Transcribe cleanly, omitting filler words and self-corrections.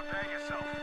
Prepare yourself.